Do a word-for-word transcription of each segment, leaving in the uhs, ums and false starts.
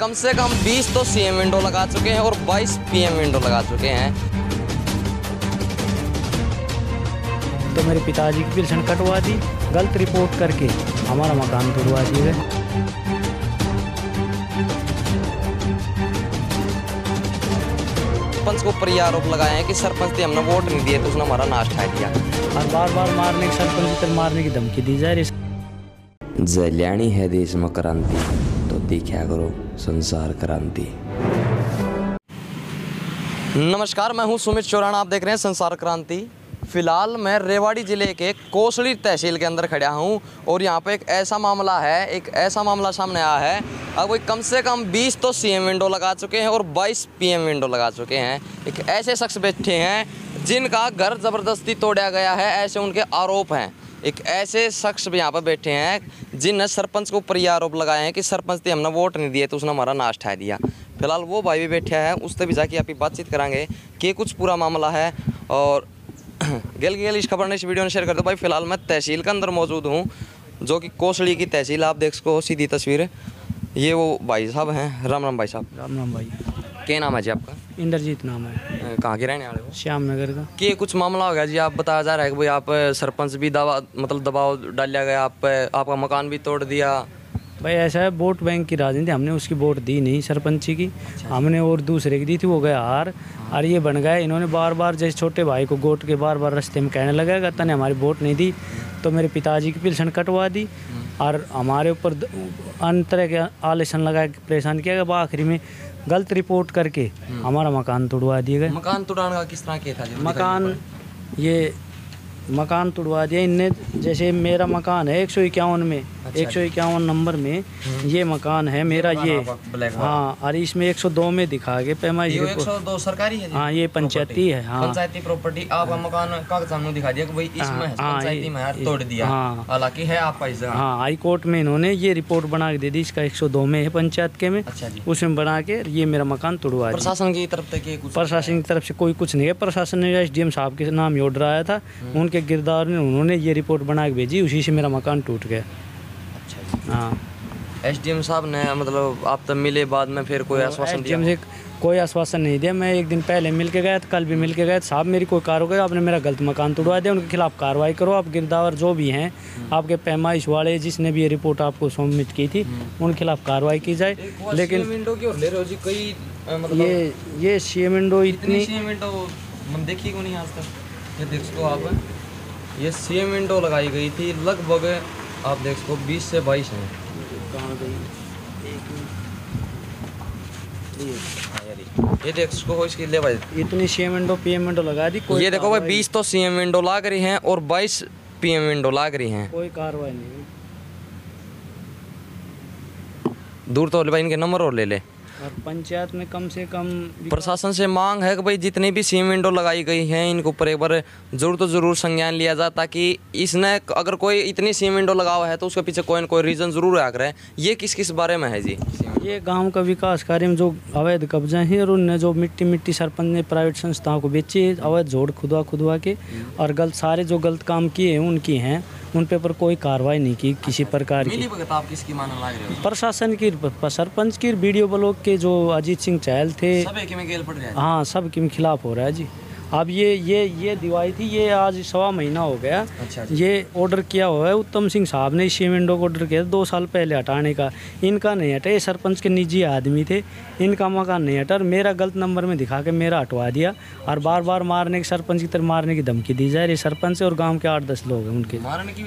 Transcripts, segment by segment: कम से कम बीस तो सीएम विंडो लगा चुके हैं और बाईस पीएम विंडो लगा चुके हैं। तो मेरे पिताजी की पेंशन कटवा दी, गलत रिपोर्ट करके हमारा मकान तोड़वा दिए। सरपंच को पर आरोप लगाए हैं कि सरपंच ने हमने वोट नहीं दिए तो उसने हमारा नाश खा दिया और बार बार मारने की सरपंच तक मारने की धमकी दी जा रही। जल्याणी है देश में क्रांति, तो देखा करो संसार क्रांति। नमस्कार, मैं हूं सुमित चौहान, आप देख रहे हैं संसार क्रांति। फिलहाल मैं रेवाड़ी ज़िले के कोसली तहसील के अंदर खड़ा हूँ और यहाँ पे एक ऐसा मामला है, एक ऐसा मामला सामने आया है। अब कोई कम से कम बीस तो सीएम विंडो लगा चुके हैं और बाईस पीएम विंडो लगा चुके हैं। एक ऐसे शख्स बैठे हैं जिनका घर ज़बरदस्ती तोड़ा गया है, ऐसे उनके आरोप हैं। एक ऐसे शख्स भी यहाँ पर बैठे हैं जिन्हें सरपंच के ऊपर ये आरोप लगाए हैं कि सरपंच ने हमने वोट नहीं दिए तो उसने हमारा नाश ठा दिया। फिलहाल वो भाई भी बैठे हैं, उससे भी जाके आप बातचीत कराएंगे कि कुछ पूरा मामला है। और गेल गेल इस खबर ने इस वीडियो ने शेयर कर दो भाई। फिलहाल मैं तहसील के अंदर मौजूद हूँ जो कि कोसली की तहसील, आप देख सको सीधी तस्वीर। ये वो भाई साहब हैं। राम राम भाई साहब। राम राम भाई। क्या नाम है जी आपका? इंद्रजीत नाम है। कहाँ के रहने वाले हो? श्याम नगर का। कि कुछ मामला हो गया जी, आप बताया जा रहा है कि भाई आप सरपंच भी दबा मतलब दबाव डाला गया आप पे, आपका मकान भी तोड़ दिया। भाई ऐसा है, वोट बैंक की राजनीति, हमने उसकी वोट दी नहीं सरपंची की, हमने और दूसरे की दी थी, वो गए हार। और ये बन गए, इन्होंने बार बार जैसे छोटे भाई को गोट के बार बार रास्ते में कहने लगेगा तने हमारी वोट नहीं दी, तो मेरे पिताजी की पेंशन कटवा दी और हमारे ऊपर अंतर के आलेशन लगा के परेशान किया गया। आखिरी में गलत रिपोर्ट करके हमारा मकान तोड़वा दिए गए। मकान तोड़ाने का किस तरह किया था? मकान ये मकान तुड़वा दिया इनने। जैसे मेरा मकान है एक सौ इक्यावन में, एक सौ इक्यावन नंबर में ये मकान है मेरा ये। हाँ, और इसमें एक सौ दो में दिखा गया पैमाइश। एक सौ दो सरकारी है? हाँ, ये पंचायती है। हाँ, पंचायती प्रॉपर्टी। आपका मकान का सामने दिखा दिया कि भाई इसमें है, पंचायती में तोड़ दिया। हाँ, हालांकि है आपका। हाँ, हाई कोर्ट में इन्होंने ये रिपोर्ट बना के दे दी, इसका एक सौ दो में है पंचायत के में, उसमें बना के ये मेरा मकान तुड़वा दिया। प्रशासन की तरफ से? प्रशासन की तरफ से कोई कुछ नहीं है। प्रशासन ने एस डी एम साहब के नाम ये ऑर्डर आया था, उनके गिरदार ने, उन्होंने ये रिपोर्ट बना के भेजी, उसी से मेरा मकान टूट गया। हाँ, एसडीएम साहब ने मतलब आप तब मिले बाद में फिर कोई आश्वासन दिया? मुझे कोई आश्वासन नहीं दिया। मैं एक दिन पहले मिल के गया था, कल भी मिल के गया था, साहब मेरी कोई कार्रवाई, आपने मेरा गलत मकान तोड़वा दिया, उनके खिलाफ कार्रवाई करो। आप गिरदावर जो भी हैं, आपके पैमाइश वाले, जिसने भी ये रिपोर्ट आपको सबमिट की थी, उनके खिलाफ कार्रवाई की जाए। लेकिन ये ये सीएम विंडो इतनी देखी क्यों नहीं आज तक? ये देख सको आप, ये सीएम विंडो लगाई गई थी लगभग, आप देख सको बीस से बाईस हैं। कहाँ गई ये देख सको इसकी ले भाई, इतनी सीएम विंडो पीएम विंडो लगा दी। ये देखो भाई, बीस तो सीएम विंडो लाग रही हैं और बाईस पीएम विंडो लाग रही हैं, कोई कार्रवाई नहीं। दूर तो हो ले भाई, इनके नंबर और ले ले। और पंचायत में कम से कम प्रशासन से मांग है कि भाई जितनी भी सीम विंडो लगाई गई हैं इनके ऊपर एक बार जरूर तो ज़रूर संज्ञान लिया जाए, ताकि इसने अगर कोई इतनी सीम विंडो लगावा है तो उसके पीछे कोई ना कोई रीज़न ज़रूर आकर है। ये किस किस बारे में है जी? ये गांव का विकास कार्य में जो अवैध कब्जा है और उनने जो मिट्टी मिट्टी सरपंच ने प्राइवेट संस्थाओं को बेची है, अवैध जोड़ खुदवा खुदवा के, और गलत सारे जो गलत काम किए हैं उनकी हैं, उन पे पर कोई कार्रवाई नहीं की किसी प्रकार की। आप किसकी मानने लग रहे हो? प्रशासन की, सरपंच की, बीडीओ ब्लॉक के जो अजीत सिंह चहल थे, सब एक में गेल पड़ रहा है। हाँ, सब के खिलाफ हो रहा है जी। अब ये ये ये दिवाली थी, ये आज सवा महीना हो गया। अच्छा, ये ऑर्डर किया हुआ है, उत्तम सिंह साहब ने सीएम विंडो को ऑर्डर किया दो साल पहले हटाने का, इनका नहीं हटा। ये सरपंच के निजी आदमी थे, इनका मकान नहीं हटा, मेरा गलत नंबर में दिखा के मेरा हटवा दिया। और बार बार मारने की, सरपंच की तरफ मारने की धमकी दी जा रही है। सरपंच और गाँव के आठ दस लोग हैं उनके।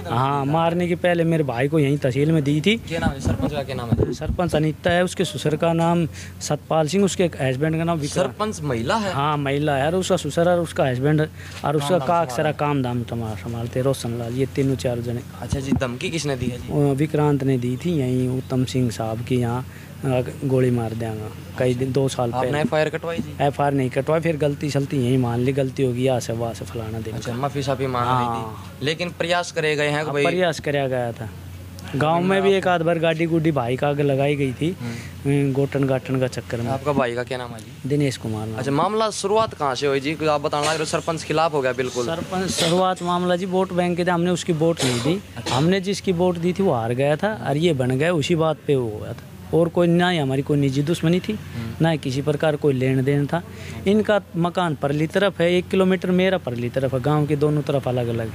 हाँ, मारने की पहले मेरे भाई को यहीं तहसील में दी थी। क्या नाम है सरपंच का? क्या नाम है? सरपंच अनिता है, उसके ससुर का नाम सतपाल सिंह, उसके हस्बैंड का नाम विक्रम। सरपंच महिला है? हाँ, महिला है, और उसका ससुर, उसका हस्बैंड, और उसका काक सारा काम धाम संभालते रोशन लाल, ये तीनों चार जने। अच्छा जी, धमकी किसने दी है जी? विक्रांत ने दी थी यहीं, उत्तम सिंह साहब की, यहाँ गोली मार देंगा कई दिन, दो साल पहले। एफ आई आर कटवाई जी? एफ आई आर नहीं कटवाई, फिर गलती सलती यहीं मान ली, गलती होगी यहाँ से वहाँ से फलाना दे। अच्छा, माफी साफी मांगी, लेकिन प्रयास करे गए हैं? प्रयास कराया गया था, गांव में भी एक आध बार गाड़ी गुड्डी भाई का आगे लगाई गई थी गोटन गाटन का चक्कर में। आपका भाई का क्या नाम है जी? दिनेश कुमार। अच्छा, मामला शुरुआत कहाँ से हुई जी? आप बताना लग रहे हो सरपंच खिलाफ हो गया बिल्कुल। सरपंच शुरुआत मामला जी वोट बैंक के थे, हमने उसकी वोट नहीं दी। अच्छा। हमने जिसकी वोट दी थी वो हार गया था और ये बन गया, उसी बात पे वो हुआ था। और कोई ना ही हमारी कोई निजी दुश्मनी थी ना ही किसी प्रकार कोई लेन देन था। इनका मकान परली तरफ है एक किलोमीटर, मेरा परली तरफ है, गाँव के दोनों तरफ अलग अलग है।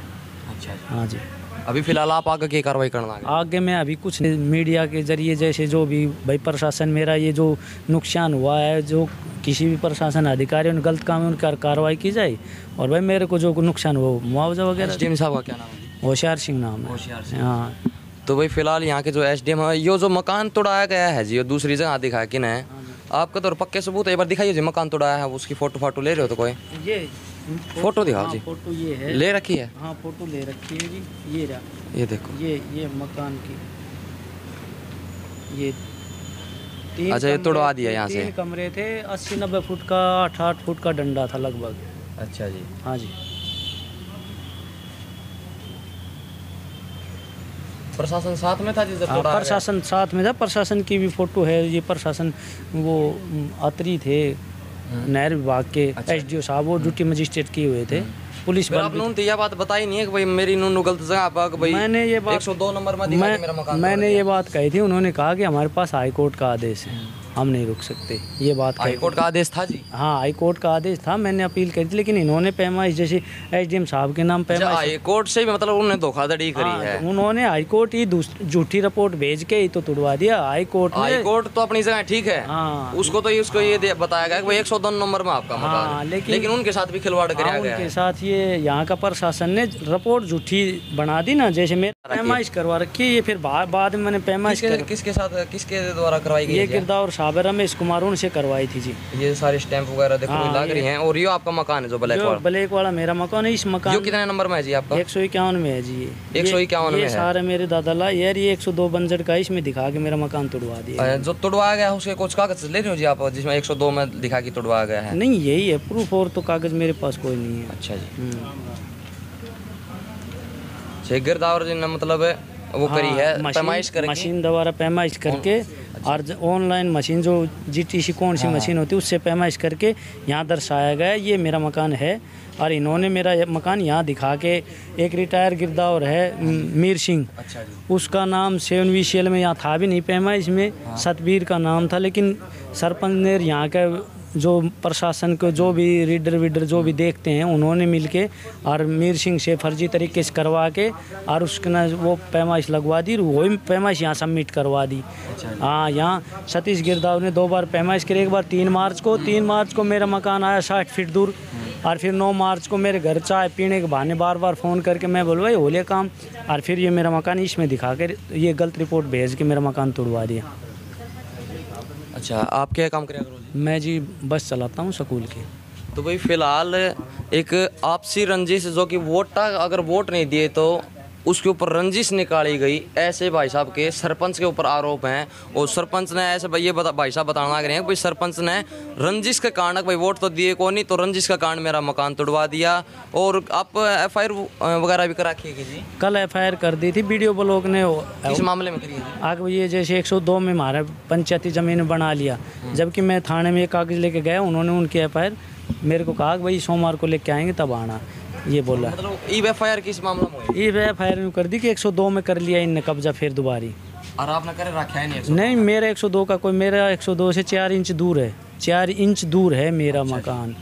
अच्छा, हाँ जी। अभी फिलहाल आप आगे की कार्रवाई करना? आगे मैं अभी कुछ मीडिया के जरिए जैसे जो भी भाई प्रशासन मेरा ये जो नुकसान हुआ है, जो किसी भी प्रशासन अधिकारी उन गलत काम में उनकी कार्रवाई की जाए और भाई मेरे को जो नुकसान हुआ मुआवजा वगैरह। एसडीएम साहब का क्या नाम है? होशियार सिंह नाम है। होशियार सिंह, हाँ। तो भाई फिलहाल यहाँ के जो एसडीएम है, ये जो मकान तोड़ाया गया है जी और दूसरी जगह दिखाया कि ना है आपका, तो पक्के सबूत है, एक बार दिखाइए जी मकान तोड़ाया है, उसकी फोटो फाटो ले रहे हो तो कोई? ये फोटो दिखाओ जी। फोटो ये है, ले रखी है? हाँ, फोटो ले रखी है जी। ये रहा, ये देखो, ये ये मकान की ये। अच्छा, ये तोड़वा दिया यहाँ से? कमरे थे अस्सी नब्बे फुट का, आठ आठ फुट का डंडा था लगभग। अच्छा जी, हाँ जी। प्रशासन साथ में था जी? हाँ, प्रशासन साथ में था। प्रशासन की भी फोटो है। ये प्रशासन वो अत्री थे नहर विभाग के। अच्छा, एसडीओ साहब वो ड्यूटी मजिस्ट्रेट किए हुए थे। पुलिस बल यह बात बताई नहीं है कि भाई मेरी नूनू गलत जगह भाई। मैंने ये बात एक सौ दो नंबर में दिखा मेरा मकान, मैंने ये बात कही थी। उन्होंने कहा कि हमारे पास हाई कोर्ट का आदेश है, हम नहीं रुक सकते। ये बात हाई कोर्ट का आदेश था जी? हाँ, हाई कोर्ट का आदेश था। मैंने अपील करी थी लेकिन इन्होंने पैमाइश जैसे एसडीएम साहब के नाम पैमाइश हाई कोर्ट से मतलब उन्होंने धोखाधड़ी करी है। उन्होंने हाई कोर्ट ही झूठी रिपोर्ट भेज के ही तो तुड़वा दिया। हाई कोर्ट हाई कोर्ट तो अपनी जगह ठीक है, उसको तो उसको ये बताया गया कि एक सौ दो नंबर में आपका मकान है, लेकिन उनके साथ भी खिलवाड़ कराया गया। उनके साथ ये यहाँ का प्रशासन ने रिपोर्ट झूठी बना दी ना, जैसे मेरे पैमाइश करवा रखी। ये फिर बाद में मैंने पैमाइश किसके साथ किसके द्वारा करवाई गई? ये किरदार में इस कुमारून से करवाई थी जी। ये सारे स्टैंप वगैरह देखो लग रही हैं। और ये आपका मकान है जो ब्लैक वाला? ब्लैक वाला मेरा मकान है। इस मकान ये कितने नंबर में है जी आपका? एक सौ इक्यावन में है जी। एक सौ इक्यावन में सारे मेरे दादा ला यार, ये एक सौ दो बंजर का इसमें दिखा के मेरा मकान तुड़वा दिया। जो तुड़वाया गया उसके कुछ कागज ले रहे हो जी आप, जिसमें एक सौ दो में दिखा के तुड़वाया गया है? नहीं, यही है प्रूफ, और तो कागज मेरे पास कोई नहीं है। अच्छा जी, गिरदावर जी ने मतलब वो करी है पैमाइश करके, मशीन द्वारा पैमाइश करके, और ऑनलाइन मशीन जो जीटीसी कौन सी मशीन होती है उससे पैमाइश करके यहाँ दर्शाया गया ये मेरा मकान है। और इन्होंने मेरा मकान यहाँ दिखा के एक रिटायर गिरदावर है मीर सिंह, अच्छा, उसका नाम सेवन वी सी एल में यहाँ था भी नहीं पैमाइश में, सतबीर का नाम था। लेकिन सरपंच ने यहाँ का जो प्रशासन को जो भी रीडर वीडर जो भी देखते हैं उन्होंने मिलके और मीर सिंह से फर्जी तरीके से करवा के और उसके ना वो पैमाइश लगवा दी, वही पैमाइश यहाँ सबमिट करवा दी। हाँ, यहाँ सतीश गिरदाव ने दो बार पैमाइश करी, एक बार तीन मार्च को तीन मार्च को मेरा मकान आया साठ फीट दूर, और फिर नौ मार्च को मेरे घर चाय पीने के बहाने बार बार फ़ोन करके मैं बोलवाई होले काम, और फिर ये मेरा मकान इसमें दिखा कर ये गलत रिपोर्ट भेज के मेरा मकान तुड़वा दिया। अच्छा, आप क्या काम करें? मैं जी बस चलाता हूँ स्कूल की। तो भाई फिलहाल एक आपसी रंजिश जो कि वोटा अगर वोट नहीं दिए तो उसके ऊपर रंजिश निकाली गई, ऐसे भाई साहब के सरपंच के ऊपर आरोप हैं। और सरपंच ने ऐसे भाई ये बता, भाई साहब बताना करें भाई सरपंच ने रंजिश के कारण भाई वोट तो दिए को नहीं, तो रंजिश का कारण मेरा मकान तुड़वा दिया। और आप एफ आई आर वगैरह भी करा रखी है जी? कल एफ आई आर कर दी थी वीडियो ब्लॉक ने। इस मामले में करिए आग ये जैसे एक सौ दो में हमारा पंचायती ज़मीन बना लिया, जबकि मैं थाने में कागज़ लेके गया, उन्होंने उनकी एफ आई आर मेरे को कहा भाई सोमवार को लेके आएंगे तब आना, ये बोला। मतलब ई एफ आई आर किस मामले में? ई एफ आई आर में कर दी कि एक सौ दो में कर लिया इनने कब्जा फिर दोबारी। और आपने करे रखा है नहीं? नहीं, मेरा एक सौ दो का कोई, मेरा एक सौ दो से चार इंच दूर है, चार इंच दूर है मेरा मकान,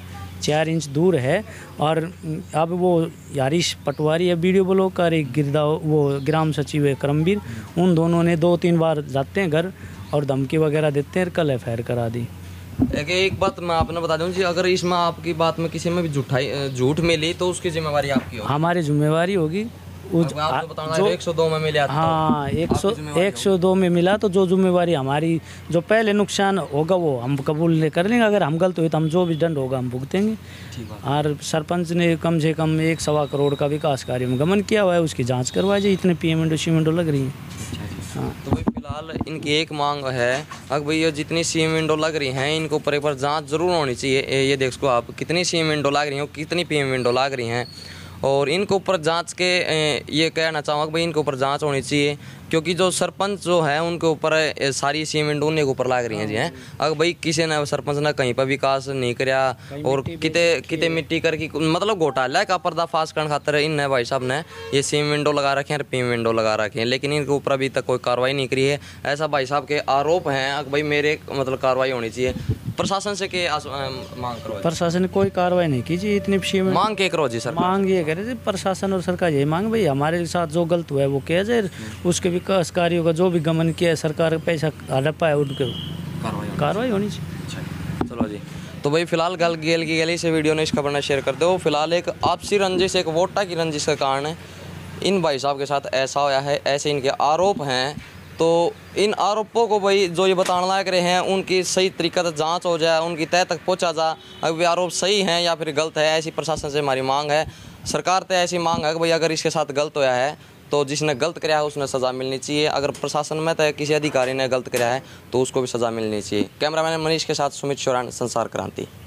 चार इंच दूर है। और अब वो यारिश पटवारी है वीडियो ब्लॉक का, एक गिरदा वो ग्राम सचिव है करमबीर, उन दोनों ने दो तीन बार जाते हैं घर और धमकी वगैरह देते हैं, कल एफ आई आर करा दी। एक बात मैं आपने बता दूं जी, अगर इसमें आपकी बात में किसी में भी झूठाई झूठ मिली तो उसकी जिम्मेवारी आपकी होगी? हमारी जिम्मेवारी होगी। एक सौ दो में मिला, हाँ, एक सौ एक सौ दो में मिला तो जो जिम्मेवारी हमारी जो पहले नुकसान होगा वो हम कबूल कर लेंगे। अगर हम गलत हुए तो हम जो भी दंड होगा हम भुगतेंगे। और सरपंच ने कम से कम एक सवा करोड़ का विकास कार्य में गमन किया हुआ है, उसकी जाँच करवाई जाए, इतने पी एम एंडो सीमेंटो लग रही है। हाँ, तो भाई फिलहाल इनकी एक मांग है अब भाई ये जितनी सीम विंडो लग रही हैं इनके ऊपर एक बार जांच जरूर होनी चाहिए। ये देख सको आप कितनी सीम विंडो लग रही हैं, कितनी पीएम विंडो लग रही हैं, और इनके ऊपर जांच के ये कहना चाहूँगा कि भाई इनके ऊपर जांच होनी चाहिए। क्योंकि जो सरपंच जो है उनके ऊपर सारी सीमेंट उन्हें के ऊपर लाग रही है जी हैं। अगर भाई किसी ने सरपंच ने कहीं पर विकास नहीं करा और किते किते मिट्टी करके मतलब घोटाला का पर्दाफाश करने खातर इन भाई साहब ने ये सीम विंडो लगा रखे हैं और पी विंडो लगा रखे हैं, लेकिन इनके ऊपर अभी तक कोई कार्रवाई नहीं करी है। ऐसा भाई साहब के आरोप हैं, भाई मेरे मतलब कार्रवाई होनी चाहिए प्रशासन से के आस, आ, मांग करो। प्रशासन ने कोई कार्रवाई नहीं की जी, इतनी पीछे मांग के करो जी सर, मांग ये करे जी प्रशासन और सरकार यही मांग भाई हमारे साथ जो गलत हुआ है वो किया जाए, उसके विकास कार्यों का जो भी गमन किया है सरकार पैसा हड़पा है उनके कार्रवाई होनी चाहिए। चलो जी, तो भाई फिलहाल गल गेल की गली से वीडियो ने इस खबर ने शेयर कर दो। फिलहाल एक आपसी रंजिश, एक वोटा की रंजिश का कारण इन भाई साहब के साथ ऐसा होया है, ऐसे इनके आरोप हैं। तो इन आरोपों को भाई जो ये बताने लायक रहे हैं उनकी सही तरीक़े से जांच हो जाए, उनकी तय तक पहुंचा जाए, अगर वे आरोप सही हैं या फिर गलत है। ऐसी प्रशासन से हमारी मांग है, सरकार से ऐसी मांग है कि भाई अगर इसके साथ गलत होया है तो जिसने गलत कराया है उसने सज़ा मिलनी चाहिए। अगर प्रशासन में तय किसी अधिकारी ने गलत कराया है तो उसको भी सज़ा मिलनी चाहिए। कैमरामैन मनीष के साथ सुमित चौहान, संसार क्रांति।